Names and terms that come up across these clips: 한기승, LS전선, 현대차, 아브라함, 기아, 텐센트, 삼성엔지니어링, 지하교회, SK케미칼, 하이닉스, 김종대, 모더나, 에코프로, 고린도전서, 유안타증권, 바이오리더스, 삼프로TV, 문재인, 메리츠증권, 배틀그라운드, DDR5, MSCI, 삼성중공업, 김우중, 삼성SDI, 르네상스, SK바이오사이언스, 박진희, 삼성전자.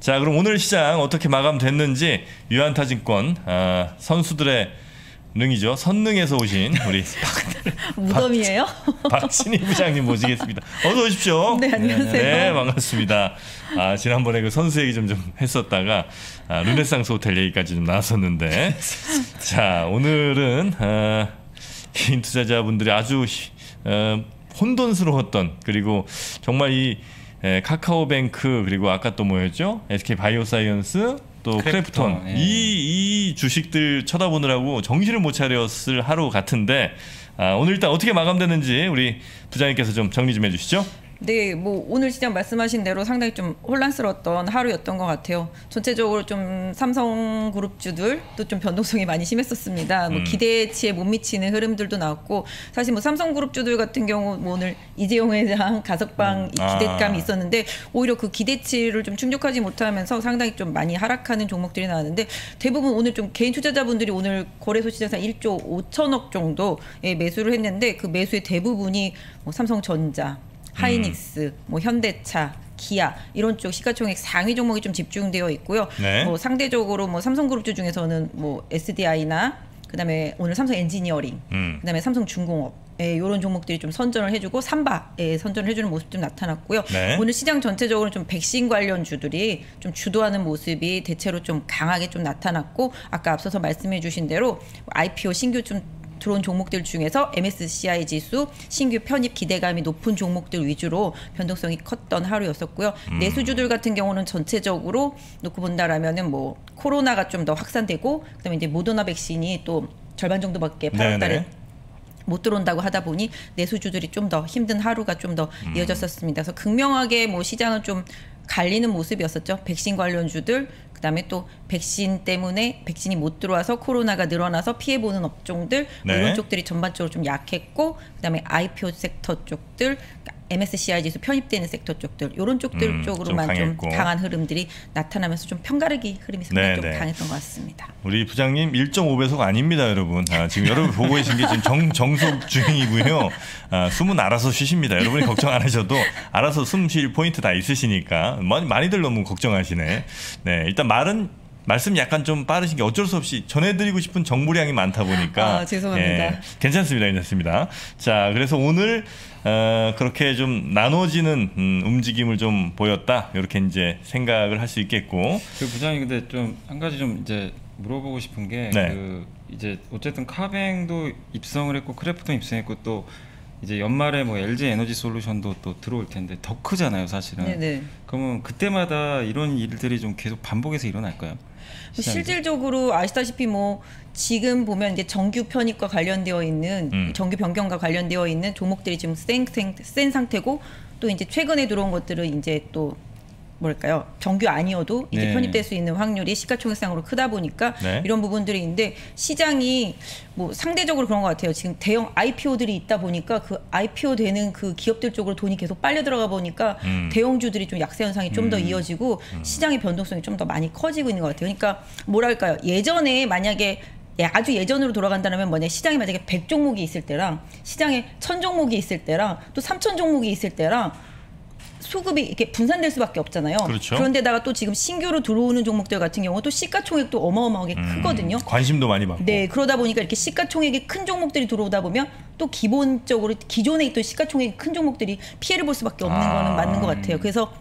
자, 그럼 오늘 시장 어떻게 마감됐는지 유안타증권 선수들의 능이죠. 선능에서 오신 우리 무덤이에요? 박진희 부장님 모시겠습니다. 어서 오십시오. 네, 안녕하세요. 네, 반갑습니다. 아, 지난번에 그 선수 얘기 좀 했었다가 르네상스 호텔 얘기까지 좀 나왔었는데, 자, 오늘은 개인 투자자분들이 아주 혼돈스러웠던, 그리고 정말 이 카카오뱅크, 그리고 아까 또 뭐였죠? SK바이오사이언스, 또 크래프톤, 예. 이 주식들 쳐다보느라고 정신을 못 차렸을 하루 같은데, 아, 오늘 일단 어떻게 마감되는지 우리 부장님께서 좀 정리 좀 해주시죠. 네, 뭐 오늘 시장 말씀하신 대로 상당히 좀 혼란스러웠던 하루였던 것 같아요. 전체적으로 좀 삼성그룹주들도 좀 변동성이 많이 심했었습니다. 뭐 기대치에 못 미치는 흐름들도 나왔고, 사실 뭐 삼성그룹주들 같은 경우 뭐 오늘 이재용 회장 가석방 기대감이 있었는데, 오히려 그 기대치를 좀 충족하지 못하면서 상당히 좀 많이 하락하는 종목들이 나왔는데, 대부분 오늘 좀 개인 투자자분들이 오늘 거래소 시장상 1조 5천억 정도의 매수를 했는데, 그 매수의 대부분이 뭐 삼성전자, 하이닉스, 뭐 현대차, 기아 이런 쪽 시가총액 상위 종목이 좀 집중되어 있고요. 네. 뭐 상대적으로 뭐 삼성그룹주 중에서는 뭐 SDI나 그다음에 오늘 삼성엔지니어링, 그다음에 삼성중공업, 예, 이런 종목들이 좀 선전을 해주고 삼바에 선전을 해주는 모습 좀 나타났고요. 네. 오늘 시장 전체적으로 좀 백신 관련 주들이 좀 주도하는 모습이 대체로 좀 강하게 좀 나타났고, 아까 앞서서 말씀해주신 대로 IPO 신규 좀 들어온 종목들 중에서 MSCI 지수 신규 편입 기대감이 높은 종목들 위주로 변동성이 컸던 하루였었고요. 내수주들 같은 경우는 전체적으로 놓고 본다라면은 뭐 코로나가 좀 더 확산되고, 그다음에 이제 모더나 백신이 또 절반 정도밖에 8월달에 못 들어온다고 하다 보니 내수주들이 좀 더 힘든 하루가 좀 더 이어졌었습니다. 그래서 극명하게 뭐 시장은 좀 갈리는 모습이었었죠. 백신 관련주들, 그다음에 또 백신 때문에 백신이 못 들어와서 코로나가 늘어나서 피해보는 업종들, 뭐 이런 쪽들이 전반적으로 좀 약했고, 그다음에 IPO 섹터 쪽들, MSCI 지수 편입되는 섹터 쪽들, 이런 쪽들 쪽으로만 좀 강한 흐름들이 나타나면서 좀 편가르기 흐름이 상당히 좀 강했던 것 같습니다. 우리 부장님 1.5배속 아닙니다, 여러분. 아, 지금 여러분 보고 계신 게 지금 정속 중이고요. 아, 숨은 알아서 쉬십니다. 여러분이 걱정 안 하셔도 알아서 숨 쉴 포인트 다 있으시니까. 많이들 너무 걱정하시네. 네, 일단 말씀 약간 좀 빠르신 게 어쩔 수 없이 전해드리고 싶은 정보량이 많다 보니까. 아, 죄송합니다. 예, 괜찮습니다. 자, 그래서 오늘 그렇게 좀 나눠지는 움직임을 좀 보였다, 이렇게 이제 생각을 할 수 있겠고. 그 부장님, 근데 좀 한 가지 좀 이제 물어보고 싶은 게, 그 이제 어쨌든 카뱅도 입성을 했고 크래프톤 입성했고, 또 이제 연말에 뭐 LG 에너지 솔루션도 또 들어올 텐데 더 크잖아요, 사실은. 네네. 그러면 그때마다 이런 일들이 좀 계속 반복해서 일어날까요? 실질적으로 아시다시피 뭐 지금 보면 이제 정규 편입과 관련되어 있는 정규 변경과 관련되어 있는 종목들이 지금 센 상태고, 또 이제 최근에 들어온 것들은 이제 또 뭘까요? 정규 아니어도 이제 편입될 수 있는 확률이 시가총액상으로 크다 보니까 이런 부분들이 있는데, 시장이 뭐 상대적으로 그런 것 같아요. 지금 대형 IPO들이 있다 보니까 그 IPO 되는 그 기업들 쪽으로 돈이 계속 빨려 들어가 보니까 대형주들이 좀 약세 현상이 좀 더 이어지고 시장의 변동성이 좀 더 많이 커지고 있는 것 같아요. 그러니까 뭐랄까요? 예전에 만약에 아주 예전으로 돌아간다면 뭐냐, 시장에 만약에 100종목이 있을 때랑 시장에 1000종목이 있을 때랑 또 3000종목이 있을 때랑 수급이 이렇게 분산될 수밖에 없잖아요. 그렇죠. 그런데다가 또 지금 신규로 들어오는 종목들 같은 경우도 시가총액도 어마어마하게 크거든요. 관심도 많이 받고. 네, 그러다 보니까 이렇게 시가총액이 큰 종목들이 들어오다 보면 또 기본적으로 기존에 있던 시가총액이 큰 종목들이 피해를 볼 수밖에 없는 거는 맞는 것 같아요. 그래서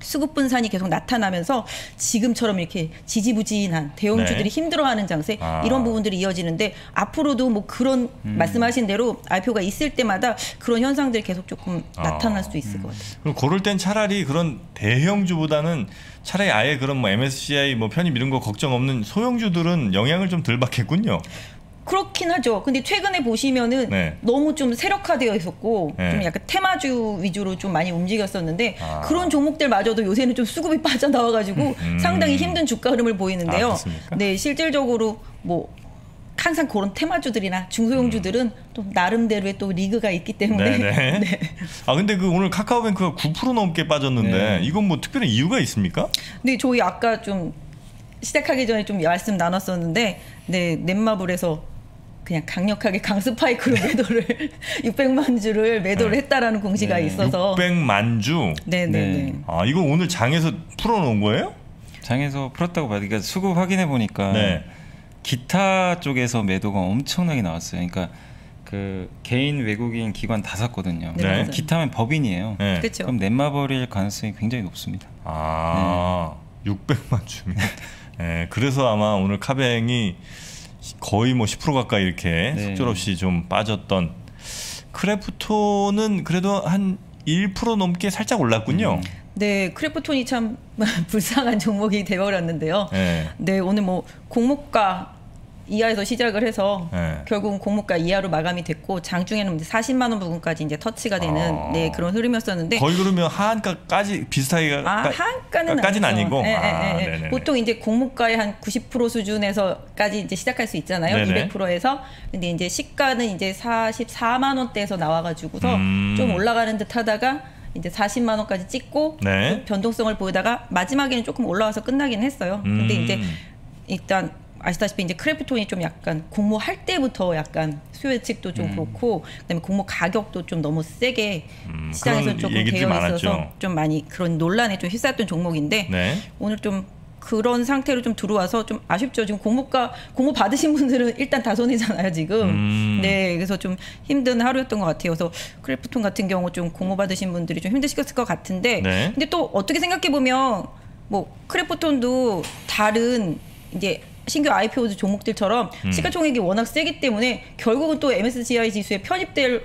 수급 분산이 계속 나타나면서 지금처럼 이렇게 지지부진한 대형주들이 힘들어하는 장세, 이런 부분들이 이어지는데, 앞으로도 뭐 그런 말씀하신 대로 IPO가 있을 때마다 그런 현상들이 계속 조금 나타날 수도 있을 것 같아요. 그럼 고를 땐 차라리 그런 대형주보다는 차라리 아예 그런 뭐 MSCI 뭐 편입 이런 거 걱정 없는 소형주들은 영향을 좀 덜 받겠군요. 그렇긴 하죠. 근데 최근에 보시면은 너무 좀 세력화되어 있었고 좀 약간 테마주 위주로 좀 많이 움직였었는데, 그런 종목들마저도 요새는 좀 수급이 빠져나와가지고 상당히 힘든 주가 흐름을 보이는데요. 아, 네, 실질적으로 뭐 항상 그런 테마주들이나 중소형주들은 또 나름대로의 또 리그가 있기 때문에. 아, 근데 그 오늘 카카오뱅크가 9% 넘게 빠졌는데 이건 뭐 특별한 이유가 있습니까? 네, 저희 아까 좀 시작하기 전에 좀 말씀 나눴었는데, 네, 넷마블에서 그냥 강력하게 강스파이크로 매도를 600만 주를 매도를 했다라는 공시가 있어서. 600만 주? 네네네. 아, 이거 오늘 장에서 풀어놓은 거예요? 장에서 풀었다고 봐야, 그러니까 수급 확인해 보니까 네. 기타 쪽에서 매도가 엄청나게 나왔어요. 그러니까 그 개인 외국인 기관 다 샀거든요. 네. 네. 기타면 법인이에요. 네. 그렇죠. 그럼 넷마버릴 가능성이 굉장히 높습니다. 아, 네. 600만 주민. 네, 그래서 아마 오늘 카뱅이 거의 뭐 10% 가까이 이렇게 네. 속절없이 좀 빠졌던 크래프톤은 그래도 한 1% 넘게 살짝 올랐군요. 네, 크래프톤이 참 불쌍한 종목이 되어버렸는데요. 네. 네, 오늘 뭐 공모가 이하에서 시작을 해서 네. 결국은 공모가 이하로 마감이 됐고, 장중에는 이제 40만 원 부근까지 이제 터치가 되는 아... 네, 그런 흐름이었었는데, 거의 그러면 하한가까지 비슷하게 하한가까지는 아니고 네, 아, 네, 네. 보통 이제 공모가의 한 90% 수준에서까지 이제 시작할 수 있잖아요. 네네. 200%에서 근데 이제 시가는 이제 44만 원대에서 나와가지고서 좀 올라가는 듯하다가. 이제 40만 원까지 찍고 네. 변동성을 보이다가 마지막에는 조금 올라와서 끝나긴 했어요. 근데 이제 일단 아시다시피 이제 크래프톤이 좀 약간 공모할 때부터 약간 수요 예측도 좀 그렇고, 그다음에 공모 가격도 좀 너무 세게 시장에서 조금 되어 있어서 좀 많이 그런 논란에 좀 휩싸였던 종목인데 네. 오늘 좀 그런 상태로 좀 들어와서 좀 아쉽죠. 지금 공모 받으신 분들은 일단 다 손해잖아요, 지금. 네, 그래서 좀 힘든 하루였던 것 같아요. 그래서 크래프톤 같은 경우 좀 공모 받으신 분들이 좀 힘드셨을 것 같은데, 네. 근데 또 어떻게 생각해 보면 뭐 크래프톤도 다른 이제 신규 IPO 종목들처럼 시가총액이 워낙 세기 때문에 결국은 또 MSCI 지수에 편입될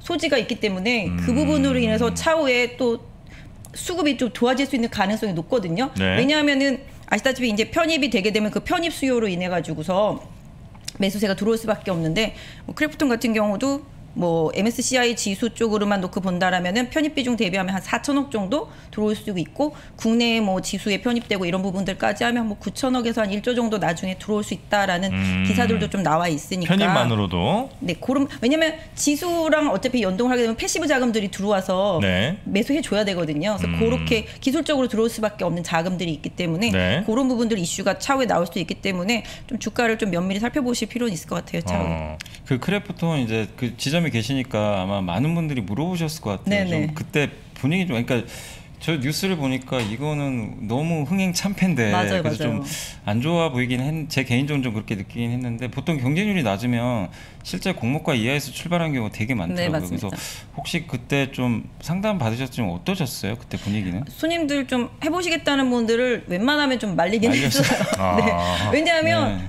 소지가 있기 때문에 그 부분으로 인해서 차후에 또 수급이 좀 도와질 수 있는 가능성이 높거든요. 네. 왜냐하면은 아시다시피 이제 편입이 되게 되면 그 편입 수요로 인해 가지고서 매수세가 들어올 수밖에 없는데, 뭐 크래프톤 같은 경우도 뭐 MSCI 지수 쪽으로만 놓고 본다라면은 편입 비중 대비하면 한 4천억 정도 들어올 수 있고, 국내 뭐 지수에 편입되고 이런 부분들까지 하면 뭐 9천억에서 한 1조 정도 나중에 들어올 수 있다라는 기사들도 좀 나와 있으니까 편입만으로도 네, 그럼 왜냐면 지수랑 어차피 연동을 하게 되면 패시브 자금들이 들어와서 네. 매수해 줘야 되거든요. 그래서 그렇게 기술적으로 들어올 수밖에 없는 자금들이 있기 때문에 네. 그런 부분들 이슈가 차후에 나올 수 있기 때문에 좀 주가를 좀 면밀히 살펴보실 필요는 있을 것 같아요. 차후에 그 크래프톤 이제 그 지점이 계시니까 아마 많은 분들이 물어보셨을 것 같아요. 좀 그때 분위기 좀, 그러니까 저 뉴스를 보니까 이거는 너무 흥행 참패인데 맞아요, 그래서 좀 안 좋아 보이긴 제 개인적으로 좀 그렇게 느끼긴 했는데, 보통 경쟁률이 낮으면 실제 공모가 이하에서 출발한 경우가 되게 많더라고요. 네, 그래서 혹시 그때 좀 상담 받으셨지만 어떠셨어요? 그때 분위기는? 손님들 좀 해보시겠다는 분들을 웬만하면 좀 말리긴 했어요. 아. 네. 왜냐하면 네.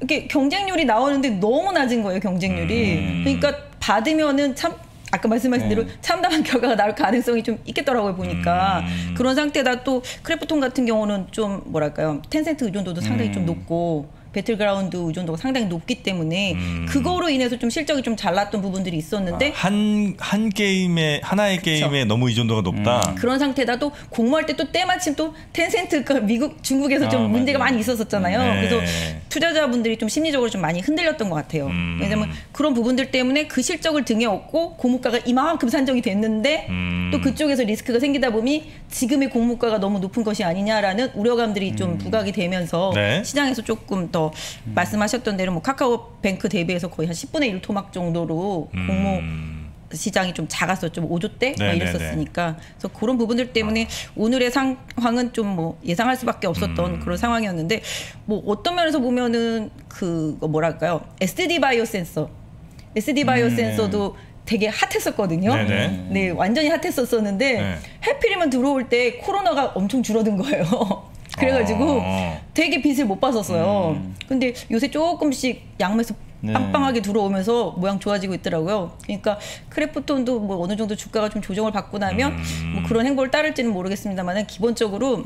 이렇게 경쟁률이 나오는데 너무 낮은 거예요, 경쟁률이. 그러니까 받으면은 참 아까 말씀하신 대로 참담한 결과가 나올 가능성이 좀 있겠더라고요, 보니까. 그런 상태다. 또 크래프톤 같은 경우는 좀 뭐랄까요, 텐센트 의존도도 상당히 좀 높고 배틀그라운드 의존도가 상당히 높기 때문에 그거로 인해서 좀 실적이 좀 잘났던 부분들이 있었는데, 아, 한 게임에 하나의 그쵸. 게임에 너무 의존도가 높다. 그런 상태다. 또 공모할 때 또 때마침 또 텐센트가 미국 중국에서 아, 좀 맞아요. 문제가 많이 있었었잖아요. 네. 그래서 투자자분들이 좀 심리적으로 좀 많이 흔들렸던 것 같아요. 왜냐면 그런 부분들 때문에 그 실적을 등에 업고 공모가가 이만큼 산정이 됐는데 또 그쪽에서 리스크가 생기다 보니 지금의 공모가가 너무 높은 것이 아니냐라는 우려감들이 좀 부각이 되면서 네. 시장에서 조금 더 말씀하셨던 대로 뭐 카카오뱅크 대비해서 거의 한 10분의 1 토막 정도로 공모 시장이 좀 작았었죠. 5조대 막 이랬었으니까. 그래서 그런 부분들 때문에 오늘의 상황은 좀 뭐 예상할 수밖에 없었던 그런 상황이었는데, 뭐 어떤 면에서 보면은 그거 뭐랄까요, SD 바이오 센서도 되게 핫했었거든요. 네네. 네, 완전히 핫했었었는데 네. 해필이면 들어올 때 코로나가 엄청 줄어든 거예요. 그래가지고 되게 빚을 못 봤었어요. 근데 요새 조금씩 양매수 빵빵하게 들어오면서 모양 좋아지고 있더라고요. 그러니까 크래프톤도 뭐 어느 정도 주가가 좀 조정을 받고 나면 뭐 그런 행보를 따를지는 모르겠습니다만, 기본적으로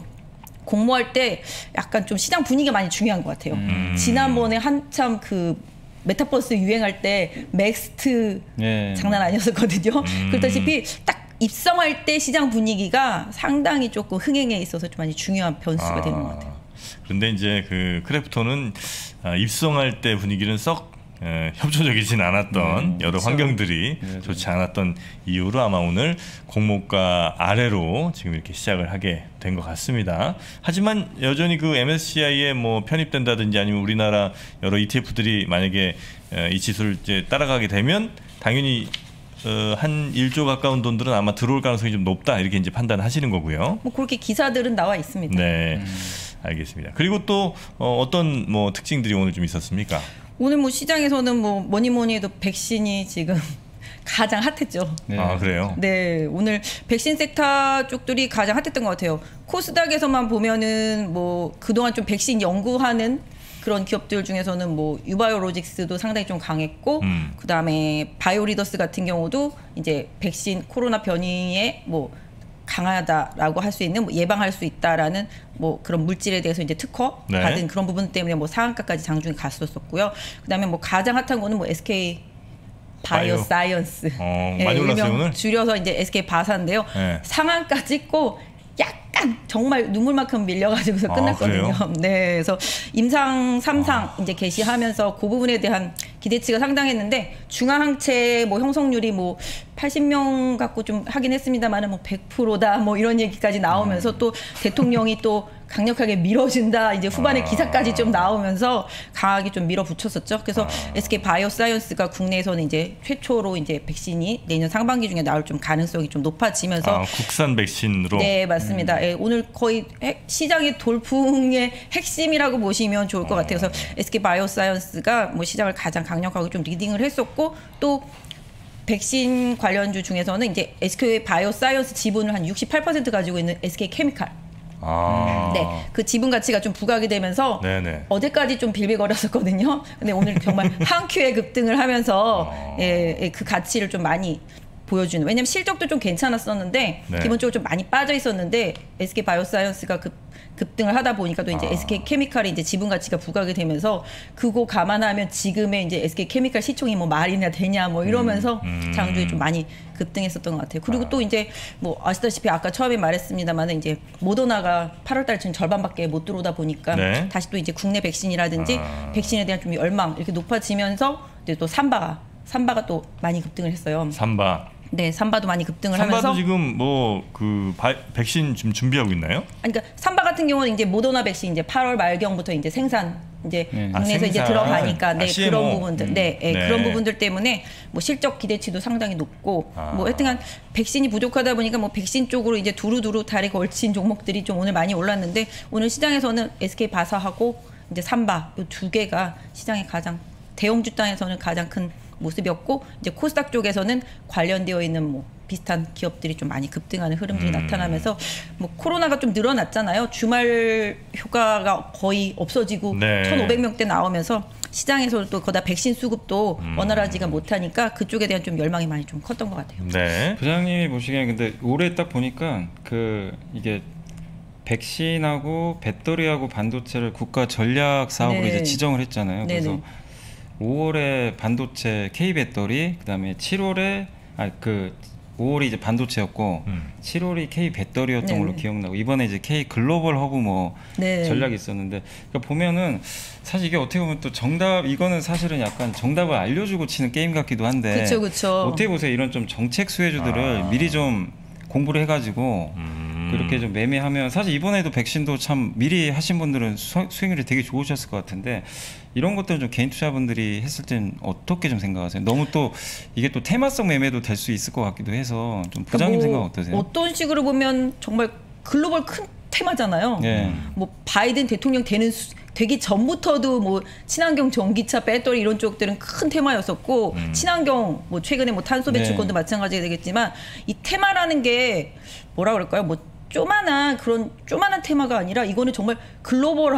공모할 때 약간 좀 시장 분위기가 많이 중요한 것 같아요. 지난번에 한참 그 메타버스 유행할 때 맥스트 네. 장난 아니었었거든요. 그렇다시피 딱 입성할 때 시장 분위기가 상당히 조금 흥행에 있어서 좀 많이 중요한 변수가 되는 것 같아요. 그런데 이제 그 크래프톤은 입성할 때 분위기는 썩 협조적이진 않았던 여러 그렇죠. 환경들이 네, 좋지 않았던 이유로 아마 오늘 공모가 아래로 지금 이렇게 시작을 하게 된 것 같습니다. 하지만 여전히 그 MSCI에 뭐 편입된다든지 아니면 우리나라 여러 ETF들이 만약에 이 지수를 이제 따라가게 되면 당연히 한 1조 가까운 돈들은 아마 들어올 가능성이 좀 높다, 이렇게 이제 판단하시는 거고요. 뭐 그렇게 기사들은 나와 있습니다. 네. 알겠습니다. 그리고 또 어떤 뭐 특징들이 오늘 좀 있었습니까? 오늘 뭐 시장에서는 뭐 뭐니 해도 백신이 지금 가장 핫했죠. 네. 아, 그래요? 네, 오늘 백신 섹터 쪽들이 가장 핫했던 것 같아요. 코스닥에서만 보면은 뭐 그동안 좀 백신 연구하는 그런 기업들 중에서는 뭐 유바이오로직스도 상당히 좀 강했고, 그 다음에 바이오리더스 같은 경우도 이제 백신 코로나 변이에 뭐 강하다라고 할 수 있는, 뭐 예방할 수 있다라는 뭐 그런 물질에 대해서 이제 특허 네. 받은 그런 부분 때문에 뭐 상한가까지 장중에 갔었었고요. 그다음에 뭐 가장 핫한 거는 뭐 SK바이오사이언스. 예, 많이 올랐어요 오늘. 줄여서 이제 SK바사인데요. 네. 상한가 찍고 약간 정말 눈물만큼 밀려가지고서 끝났거든요. 아, 네, 그래서 임상 3상 이제 개시하면서 그 부분에 대한 기대치가 상당했는데, 중앙항체 뭐 형성률이 뭐 80명 갖고 좀 하긴 했습니다만은 뭐 100%다 뭐 이런 얘기까지 나오면서 또 대통령이 또 강력하게 밀어준다 이제 후반에 기사까지 좀 나오면서 강하게 좀 밀어붙였었죠. 그래서 SK 바이오사이언스가 국내에서는 이제 최초로 이제 백신이 내년 상반기 중에 나올 좀 가능성이 좀 높아지면서 국산 백신으로. 네, 맞습니다. 예, 오늘 거의 시장의 돌풍의 핵심이라고 보시면 좋을 것 같아요. 그래서 SK 바이오사이언스가 뭐 시장을 가장 강력하게 좀 리딩을 했었고, 또 백신 관련주 중에서는 이제 SK 바이오사이언스 지분을 한 68% 가지고 있는 SK케미칼. 아. 네, 그 지분 가치가 좀 부각이 되면서 네네. 어제까지 좀 빌빌거렸었거든요. 근데 오늘 정말 한 큐에 급등을 하면서 예, 그 가치를 좀 많이 보여주는. 왜냐면 실적도 좀 괜찮았었는데 네. 기본적으로 좀 많이 빠져 있었는데 SK 바이오사이언스가 급등을 하다 보니까 또 이제 SK 케미칼이 이제 지분 가치가 부각이 되면서, 그거 감안하면 지금의 이제 SK 케미칼 시총이 뭐 말이나 되냐 뭐 이러면서 장중에 좀 많이 급등했었던 것 같아요. 그리고 또 이제 뭐 아시다시피 아까 처음에 말했습니다만은 이제 모더나가 8월달 지금 절반밖에 못 들어오다 보니까 네. 다시 또 이제 국내 백신이라든지 백신에 대한 좀 열망 이렇게 높아지면서 이제 또 삼바가 또 많이 급등을 했어요. 삼바. 네, 삼바도 많이 급등을 하면서. 삼바도 지금 뭐 그 백신 지금 준비하고 있나요? 아니, 그러니까 삼바 같은 경우는 이제 모더나 백신 이제 8월 말경부터 이제 생산 이제 국내에서 이제 들어가니까 네, CMO. 그런 부분들, 네, 네, 네, 그런 부분들 때문에 뭐 실적 기대치도 상당히 높고 뭐 하여튼간 백신이 부족하다 보니까 뭐 백신 쪽으로 이제 두루두루 다리 걸친 종목들이 좀 오늘 많이 올랐는데, 오늘 시장에서는 SK 바사하고 이제 삼바 이 두 개가 시장의 가장 대형주 단에서는 가장 큰 모습이었고, 이제 코스닥 쪽에서는 관련되어 있는 뭐 비슷한 기업들이 좀 많이 급등하는 흐름들이 나타나면서, 뭐 코로나가 좀 늘어났잖아요. 주말 효과가 거의 없어지고 네. 1,500명대 나오면서 시장에서는 또 거다 백신 수급도 원활하지가 못하니까 그쪽에 대한 좀 열망이 많이 좀 컸던 것 같아요. 네. 부장님이 보시기에 근데 올해 딱 보니까 그 이게 백신하고 배터리하고 반도체를 국가 전략 사업으로 네. 이제 지정을 했잖아요. 그래서 네네. 5월에 반도체 K 배터리, 그다음에 7월에 그 5월이 이제 반도체였고 7월이 K 배터리였던 네네. 걸로 기억나고, 이번에 이제 K 글로벌 허브 뭐 네. 전략이 있었는데, 그러니까 보면은 사실 이게 어떻게 보면 또 정답, 이거는 사실은 약간 정답을 알려주고 치는 게임 같기도 한데. 그렇죠, 그렇죠. 어떻게 보세요? 이런 좀 정책 수혜주들을 미리 좀 공부를 해가지고. 그렇게 좀 매매하면, 사실 이번에도 백신도 참 미리 하신 분들은 수익률이 되게 좋으셨을 것 같은데, 이런 것들은 좀 개인 투자분들이 했을 땐 어떻게 좀 생각하세요? 너무 또 이게 또 테마성 매매도 될 수 있을 것 같기도 해서 좀 부장님 그러니까 생각 어떠세요? 어떤 식으로 보면 정말 글로벌 큰 테마잖아요. 예. 뭐 바이든 대통령 되기 전부터도 뭐 친환경 전기차 배터리 이런 쪽들은 큰 테마였었고 친환경 뭐 최근에 뭐 탄소 배출권도 네. 마찬가지가 되겠지만, 이 테마라는 게 뭐라 그럴까요? 뭐 조만한 그런 조만한 테마가 아니라 이거는 정말 글로벌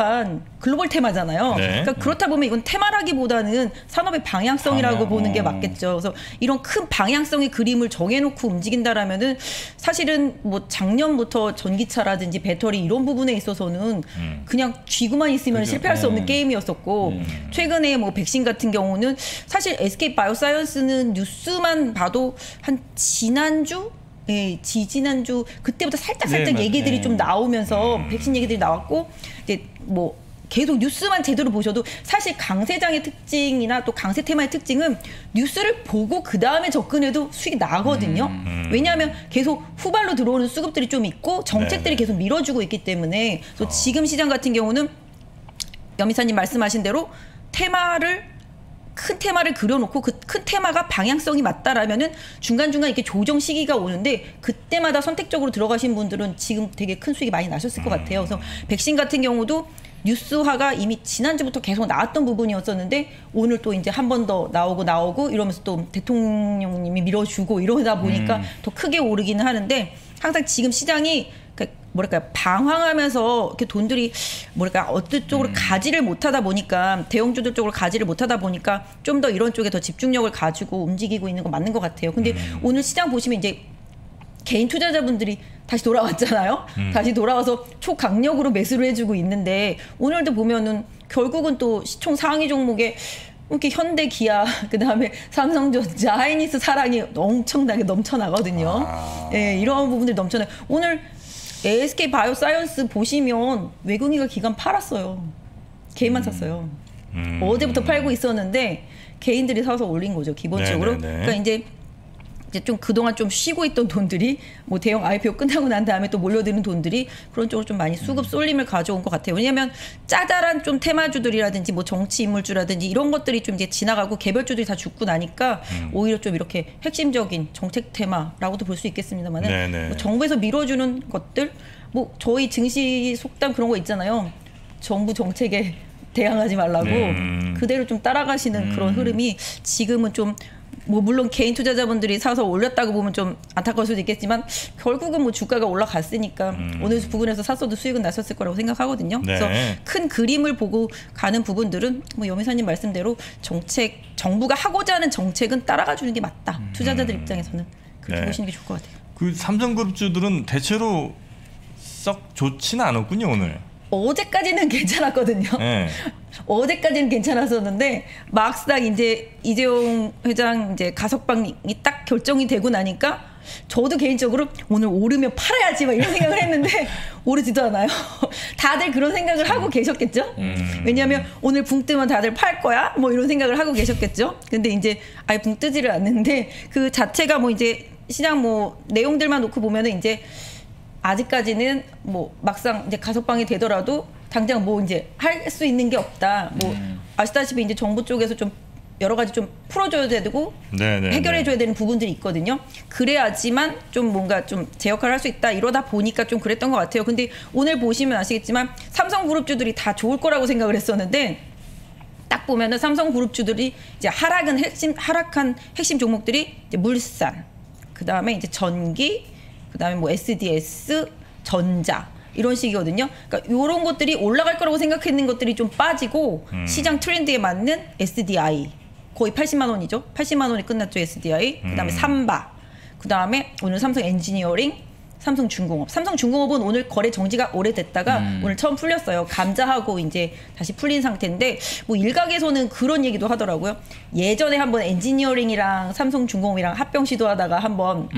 테마잖아요. 네. 그러니까 그렇다 보면 이건 테마라기보다는 산업의 방향성이라고 보는 게 맞겠죠. 그래서 이런 큰 방향성의 그림을 정해놓고 움직인다라면은, 사실은 뭐 작년부터 전기차라든지 배터리 이런 부분에 있어서는 그냥 쥐고만 있으면 그렇죠. 실패할 수 없는 게임이었었고 최근에 뭐 백신 같은 경우는 사실 SK 바이오사이언스는 뉴스만 봐도 한 지난주? 네, 지난주 그때부터 살짝 네, 얘기들이 좀 나오면서 백신 얘기들이 나왔고, 이제 뭐 계속 뉴스만 제대로 보셔도 사실 강세장의 특징이나 또 강세 테마의 특징은 뉴스를 보고 그 다음에 접근해도 수익이 나거든요. 왜냐하면 계속 후발로 들어오는 수급들이 좀 있고 정책들이 계속 밀어주고 있기 때문에. 또 지금 시장 같은 경우는 염이사님 말씀하신 대로 테마를 큰 테마를 그려놓고 그 큰 테마가 방향성이 맞다라면은 중간중간 이렇게 조정 시기가 오는데 그때마다 선택적으로 들어가신 분들은 지금 되게 큰 수익이 많이 나셨을 것 같아요. 그래서 백신 같은 경우도 뉴스화가 이미 지난주부터 계속 나왔던 부분이었었는데 오늘 또 이제 한 번 더 나오고 이러면서 또 대통령님이 밀어주고 이러다 보니까 더 크게 오르기는 하는데 항상 지금 시장이 뭐랄까 방황하면서 이렇게 돈들이 뭐랄까 어느 쪽으로 가지를 못하다 보니까 대형주들 쪽으로 가지를 못하다 보니까 좀 더 이런 쪽에 더 집중력을 가지고 움직이고 있는 건 맞는 것 같아요. 근데 오늘 시장 보시면 이제 개인 투자자분들이 다시 돌아왔잖아요. 다시 돌아와서 초강력으로 매수를 해주고 있는데 오늘도 보면은 결국은 또 시총 상위 종목에 이렇게 현대, 기아, 그다음에 삼성전자, 하이닉스 사랑이 엄청나게 넘쳐나거든요. 아. 예, 이런 부분들이 넘쳐나요. 오늘 SK바이오사이언스 보시면 외국인가 기관 팔았어요. 개인만 샀어요. 어제부터 팔고 있었는데 개인들이 사서 올린 거죠, 기본적으로. 네네네. 그러니까 이제 좀 그동안 좀 쉬고 있던 돈들이 뭐 대형 IPO 끝나고 난 다음에 또 몰려드는 돈들이 그런 쪽으로 좀 많이 수급 쏠림을 가져온 것 같아요. 왜냐하면 짜잘한 좀 테마주들이라든지 뭐 정치 인물주라든지 이런 것들이 좀 이제 지나가고 개별주들이 다 죽고 나니까 오히려 좀 이렇게 핵심적인 정책 테마라고도 볼 수 있겠습니다만은 뭐 정부에서 밀어주는 것들 뭐 저희 증시 속담 그런 거 있잖아요. 정부 정책에 대항하지 말라고 그대로 좀 따라가시는 그런 흐름이 지금은 좀 뭐 물론 개인 투자자분들이 사서 올렸다고 보면 좀 안타까울 수도 있겠지만 결국은 뭐 주가가 올라갔으니까 어느 부분에서 샀어도 수익은 났었을 거라고 생각하거든요. 네. 그래서 큰 그림을 보고 가는 부분들은 뭐 염의사님 말씀대로 정책, 정부가 하고자 하는 정책은 따라가 주는 게 맞다. 투자자들 입장에서는 그렇게 네. 보시는 게 좋을 것 같아요. 그 삼성그룹주들은 대체로 썩 좋지는 않았군요, 오늘. 어제까지는 괜찮았거든요. 네. 어제까지는 괜찮았었는데 막상 이제 이재용 회장 이제 가석방이 딱 결정이 되고 나니까 저도 개인적으로 오늘 오르면 팔아야지 막 이런 생각을 했는데 오르지도 않아요. 다들 그런 생각을 하고 계셨겠죠. 왜냐하면 오늘 붕 뜨면 다들 팔 거야 뭐 이런 생각을 하고 계셨겠죠. 근데 이제 아예 붕 뜨지를 않는데 그 자체가 뭐 이제 시장 뭐 내용들만 놓고 보면은 이제 아직까지는 뭐 막상 이제 가석방이 되더라도 당장 뭐 이제 할 수 있는 게 없다. 뭐 아시다시피 이제 정부 쪽에서 좀 여러 가지 좀 풀어줘야 되고 해결해줘야 되는 부분들이 있거든요. 그래야지만 좀 뭔가 좀 제 역할을 할 수 있다. 이러다 보니까 좀 그랬던 것 같아요. 근데 오늘 보시면 아시겠지만 삼성그룹주들이 다 좋을 거라고 생각을 했었는데 딱 보면은 삼성그룹주들이 이제 하락한 핵심 종목들이 이제 물산, 그 다음에 이제 전기. 그다음에 뭐 SDS, 전자 이런 식이거든요. 그러니까 이런 것들이 올라갈 거라고 생각했는 것들이 좀 빠지고 시장 트렌드에 맞는 SDI 거의 80만 원이죠. 80만 원에 끝났죠 SDI. 그다음에 삼바, 그다음에 오늘 삼성엔지니어링, 삼성중공업. 삼성중공업은 오늘 거래 정지가 오래됐다가 오늘 처음 풀렸어요. 감자하고 이제 다시 풀린 상태인데 뭐 일각에서는 그런 얘기도 하더라고요. 예전에 한번 엔지니어링이랑 삼성중공업이랑 합병 시도하다가 한번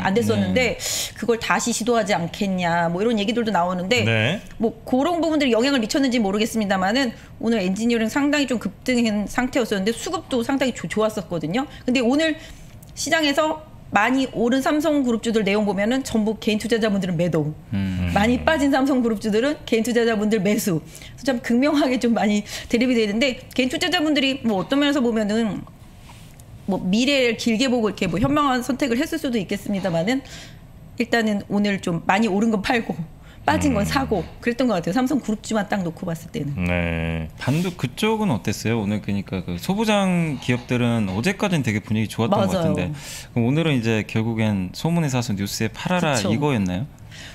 안 됐었는데 그걸 다시 시도하지 않겠냐 뭐 이런 얘기들도 나오는데 네. 뭐 그런 부분들이 영향을 미쳤는지 모르겠습니다만은 오늘 엔지니어링 상당히 좀 급등한 상태였었는데 수급도 상당히 좋았었거든요. 근데 오늘 시장에서 많이 오른 삼성그룹주들 내용 보면은 전부 개인 투자자분들은 매도, 많이 빠진 삼성그룹주들은 개인 투자자분들 매수. 그래서 참 극명하게 좀 많이 대립이 되는데 개인 투자자분들이 뭐 어떤 면에서 보면은 뭐 미래를 길게 보고 이렇게 뭐 현명한 선택을 했을 수도 있겠습니다만은 일단은 오늘 좀 많이 오른 건 팔고 빠진 건 사고 그랬던 것 같아요. 삼성그룹주만 딱 놓고 봤을 때는. 네. 반도 그쪽은 어땠어요? 오늘 그러니까 그 소부장 기업들은 어제까지는 되게 분위기 좋았던 맞아요. 것 같은데 그럼 오늘은 이제 결국엔 소문에 사서 뉴스에 팔아라 그쵸. 이거였나요?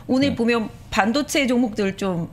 오늘 네. 보면 반도체 종목들 좀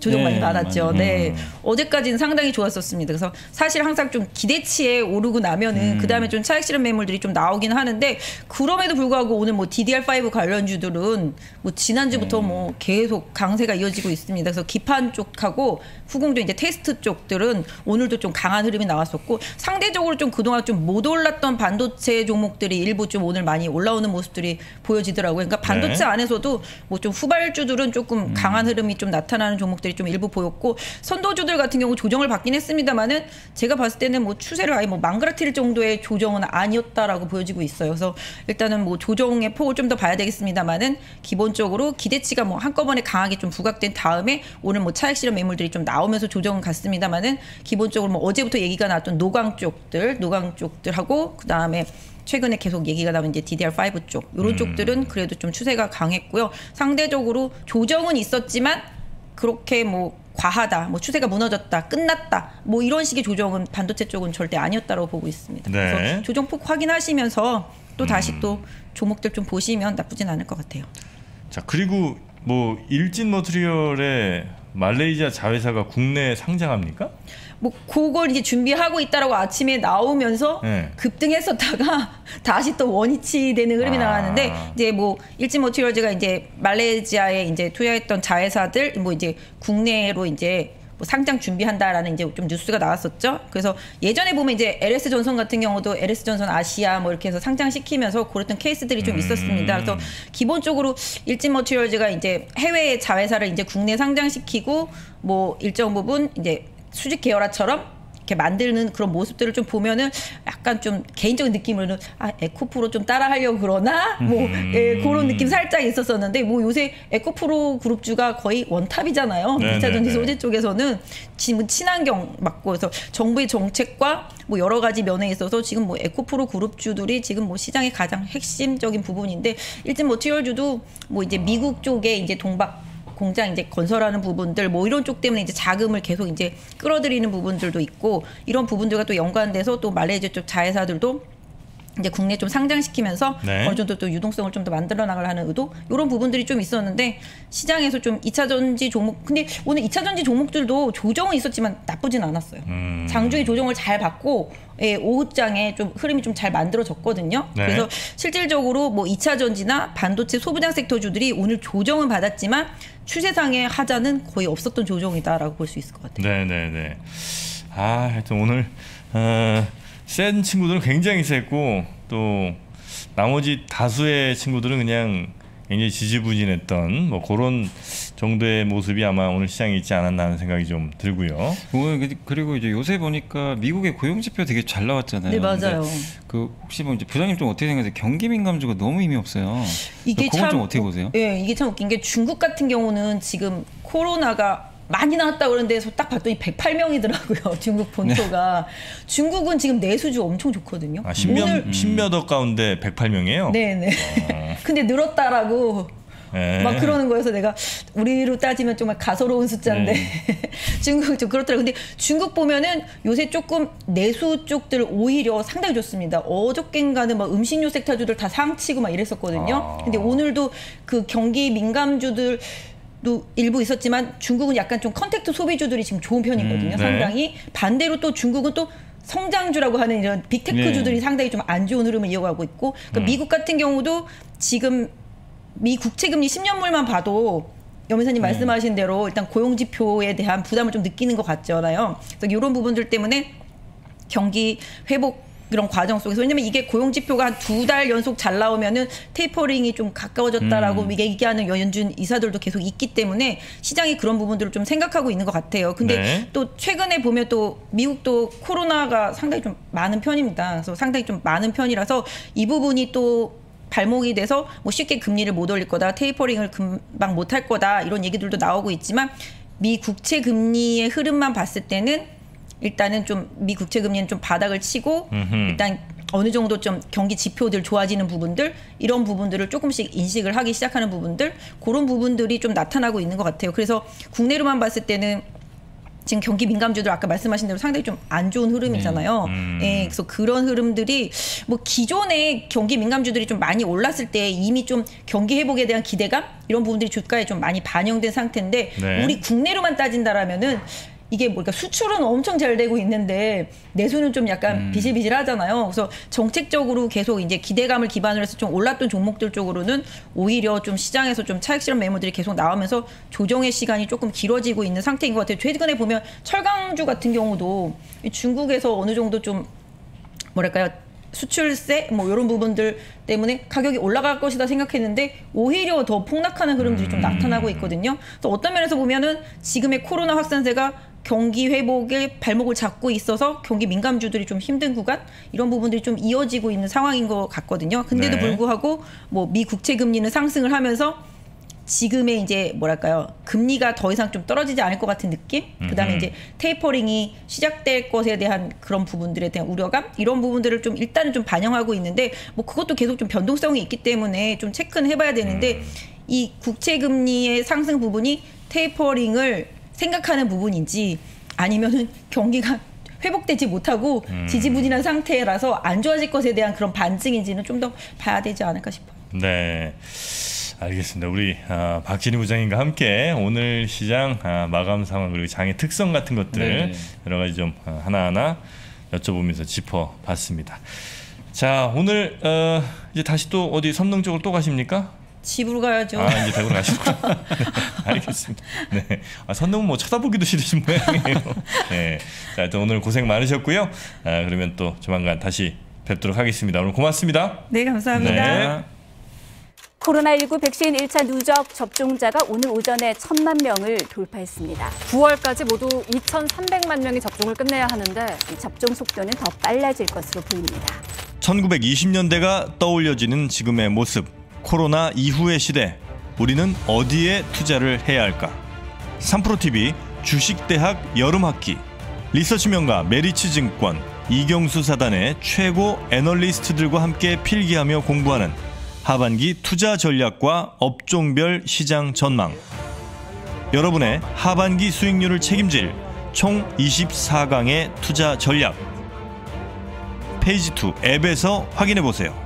조정 네, 많이 받았죠. 네. 어제까지는 상당히 좋았었습니다. 그래서 사실 항상 좀 기대치에 오르고 나면은 그다음에 좀 차익 실현 매물들이 좀 나오긴 하는데 그럼에도 불구하고 오늘 뭐 DDR5 관련주들은 뭐 지난주부터 뭐 계속 강세가 이어지고 있습니다. 그래서 기판 쪽하고 후공조 이제 테스트 쪽들은 오늘도 좀 강한 흐름이 나왔었고 상대적으로 좀 그동안 좀 못 올랐던 반도체 종목들이 일부 좀 오늘 많이 올라오는 모습들이 보여지더라고요. 그러니까 반도체 네. 안에서도 뭐 좀 후발주들은 조금 강한 흐름이 좀 나타나는 종목들 것들이 좀 일부 보였고, 선도주들 같은 경우 조정을 받긴 했습니다만은 제가 봤을 때는 뭐 추세를 아예 뭐 망가뜨릴 정도의 조정은 아니었다라고 보여지고 있어요. 그래서 일단은 뭐 조정의 폭을 좀 더 봐야 되겠습니다만은 기본적으로 기대치가 뭐 한꺼번에 강하게 좀 부각된 다음에 오늘 뭐 차익 실현 매물들이 좀 나오면서 조정은 갔습니다만은 기본적으로 뭐 어제부터 얘기가 나왔던 노광 쪽들하고 그 다음에 최근에 계속 얘기가 나오는 이제 DDR5 쪽, 이런 쪽들은 그래도 좀 추세가 강했고요. 상대적으로 조정은 있었지만 그렇게 뭐 과하다, 뭐 추세가 무너졌다, 끝났다, 뭐 이런 식의 조정은 반도체 쪽은 절대 아니었다고 보고 있습니다. 네. 그래서 조정폭 확인하시면서 또 다시 또 종목들 좀 보시면 나쁘진 않을 것 같아요. 자, 그리고 뭐 일진 머트리얼의 말레이시아 자회사가 국내에 상장합니까? 뭐 그걸 이제 준비하고 있다라고 아침에 나오면서 네. 급등했었다가 다시 또 원위치 되는 흐름이 나왔는데, 이제 뭐 일진 머티리얼즈가 이제 말레이시아에 이제 투자했던 자회사들 뭐 이제 국내로 이제 뭐 상장 준비한다라는 이제 좀 뉴스가 나왔었죠. 그래서 예전에 보면 이제 LS전선 같은 경우도 LS전선 아시아 뭐 이렇게 해서 상장시키면서 그랬던 케이스들이 좀 있었습니다. 그래서 기본적으로 일진 머티리얼즈가 이제 해외의 자회사를 이제 국내 상장시키고 뭐 일정 부분 이제 수직 계열화처럼 이렇게 만드는 그런 모습들을 좀 보면은 약간 좀 개인적인 느낌으로는 아, 에코프로 좀 따라하려고 그러나 뭐 예, 그런 느낌 살짝 있었었는데, 뭐 요새 에코프로 그룹주가 거의 원탑이잖아요. 2차 전지 소재 쪽에서는 지금 친환경 맞고, 그래서 정부의 정책과 뭐 여러 가지 면에 있어서 지금 뭐 에코프로 그룹주들이 지금 뭐 시장의 가장 핵심적인 부분인데, 일진 머티리얼주도 뭐 이제 미국 쪽에 이제 동박 공장 이제 건설하는 부분들 뭐 이런 쪽 때문에 이제 자금을 계속 이제 끌어들이는 부분들도 있고, 이런 부분들과 또 연관돼서 또 말레이시아 쪽 자회사들도 이제 국내 좀 상장시키면서 네. 어느 정도 또 유동성을 좀 더 만들어 나가려는 의도, 이런 부분들이 좀 있었는데, 시장에서 좀 2차 전지 종목, 근데 오늘 2차 전지 종목들도 조정은 있었지만 나쁘진 않았어요. 장중에 조정을 잘 받고 예, 오후장에 좀 흐름이 좀 잘 만들어졌거든요. 네. 그래서 실질적으로 뭐 2차 전지나 반도체 소부장 섹터주들이 오늘 조정은 받았지만 추세상의 하자는 거의 없었던 조정이다라고 볼 수 있을 것 같아요. 네네네. 아, 하여튼 오늘 센 친구들은 굉장히 셌고, 또 나머지 다수의 친구들은 그냥 굉장히 지지부진했던 뭐 그런 정도의 모습이 아마 오늘 시장에 있지 않았나 하는 생각이 좀 들고요. 그리고 이제 요새 보니까 미국의 고용지표 되게 잘 나왔잖아요. 네, 맞아요. 그 혹시 뭐 이제 부장님 좀 어떻게 생각하세요? 경기 민감주가 너무 의미 없어요. 이게 그건 좀 어떻게 보세요? 예, 이게 참 웃긴 게 중국 같은 경우는 지금 코로나가 많이 나왔다 그러는데서 딱 봤더니 108명이더라고요. 중국 본토가. 네. 중국은 지금 내수주 엄청 좋거든요. 아, 10몇 억 가운데 108명이에요? 네네. 아. 근데 늘었다라고 네. 막 그러는 거여서 내가 우리로 따지면 정말 가소로운 숫자인데 중국 좀 그렇더라고요. 근데 중국 보면은 요새 조금 내수 쪽들 오히려 상당히 좋습니다. 어저껜가는 막 음식료 섹터주들 다 상치고 막 이랬었거든요. 아. 근데 오늘도 그 경기 민감주들 도 일부 있었지만 중국은 약간 좀 컨택트 소비주들이 지금 좋은 편이거든요. 네. 상당히. 반대로 또 중국은 또 성장주라고 하는 이런 빅테크주들이 네. 상당히 좀 안 좋은 흐름을 이어가고 있고, 그러니까 미국 같은 경우도 지금 미 국채금리 10년물만 봐도 염의사님 말씀하신 대로 일단 고용지표에 대한 부담을 좀 느끼는 것 같잖아요. 그래서 이런 부분들 때문에 경기 회복 그런 과정 속에서, 왜냐면 이게 고용지표가 한 2달 연속 잘 나오면은 테이퍼링이 좀 가까워졌다라고 얘기하는 연준 이사들도 계속 있기 때문에 시장이 그런 부분들을 좀 생각하고 있는 것 같아요. 근데 네. 또 최근에 보면 또 미국도 코로나가 상당히 좀 많은 편입니다. 그래서 상당히 좀 많은 편이라서 이 부분이 또 발목이 돼서 뭐 쉽게 금리를 못 올릴 거다, 테이퍼링을 금방 못 할 거다, 이런 얘기들도 나오고 있지만 미 국채 금리의 흐름만 봤을 때는 일단은 좀 미 국채 금리는 좀 바닥을 치고 일단 어느 정도 좀 경기 지표들 좋아지는 부분들, 이런 부분들을 조금씩 인식을 하기 시작하는 부분들, 그런 부분들이 좀 나타나고 있는 것 같아요. 그래서 국내로만 봤을 때는 지금 경기 민감주들 아까 말씀하신 대로 상당히 좀 안 좋은 흐름이잖아요. 예, 그래서 그런 흐름들이 뭐 기존에 경기 민감주들이 좀 많이 올랐을 때 이미 좀 경기 회복에 대한 기대감, 이런 부분들이 주가에 좀 많이 반영된 상태인데 네. 우리 국내로만 따진다라면은 이게 뭐 그러니까 수출은 엄청 잘 되고 있는데 내수는 좀 약간 비실비실하잖아요. 그래서 정책적으로 계속 이제 기대감을 기반으로 해서 좀 올랐던 종목들 쪽으로는 오히려 좀 시장에서 좀 차익 실현 매물들이 계속 나오면서 조정의 시간이 조금 길어지고 있는 상태인 것 같아요. 최근에 보면 철강주 같은 경우도 중국에서 어느 정도 좀 뭐랄까요, 수출세 뭐 이런 부분들 때문에 가격이 올라갈 것이다 생각했는데 오히려 더 폭락하는 흐름들이 좀 나타나고 있거든요. 그래서 어떤 면에서 보면은 지금의 코로나 확산세가 경기 회복에 발목을 잡고 있어서 경기 민감주들이 좀 힘든 구간 이런 부분들이 좀 이어지고 있는 상황인 것 같거든요. 근데도 네. 불구하고 뭐 미 국채 금리는 상승을 하면서 지금의 이제 뭐랄까요 금리가 더 이상 좀 떨어지지 않을 것 같은 느낌. 그다음에 이제 테이퍼링이 시작될 것에 대한 그런 부분들에 대한 우려감 이런 부분들을 좀 일단은 좀 반영하고 있는데 뭐 그것도 계속 좀 변동성이 있기 때문에 좀 체크는 해봐야 되는데 이 국채 금리의 상승 부분이 테이퍼링을 생각하는 부분인지 아니면은 경기가 회복되지 못하고 지지부진한 상태라서 안 좋아질 것에 대한 그런 반증인지는 좀 더 봐야 되지 않을까 싶어요. 네. 알겠습니다. 우리 박진희 부장님과 함께 오늘 시장 마감 상황 그리고 장의 특성 같은 것들 네. 여러 가지 좀 하나하나 여쭤보면서 짚어봤습니다. 자 오늘 이제 다시 또 어디 선릉 쪽으로 또 가십니까? 집으로 가야죠. 아 이제 댁으로 가시구나. 네, 알겠습니다. 네, 아, 선릉은 뭐 쳐다보기도 싫으신 모양이에요. 네, 자 하여튼 오늘 고생 많으셨고요. 아, 그러면 또 조만간 다시 뵙도록 하겠습니다. 오늘 고맙습니다. 네, 감사합니다. 네. 코로나19 백신 1차 누적 접종자가 오늘 오전에 1000만 명을 돌파했습니다. 9월까지 모두 2300만 명이 접종을 끝내야 하는데 이 접종 속도는 더 빨라질 것으로 보입니다. 1920년대가 떠올려지는 지금의 모습, 코로나 이후의 시대, 우리는 어디에 투자를 해야 할까? 삼프로TV 주식대학 여름학기, 리서치명가 메리츠증권, 이경수 사단의 최고 애널리스트들과 함께 필기하며 공부하는 하반기 투자 전략과 업종별 시장 전망. 여러분의 하반기 수익률을 책임질 총 24강의 투자 전략. 페이지 2 앱에서 확인해 보세요.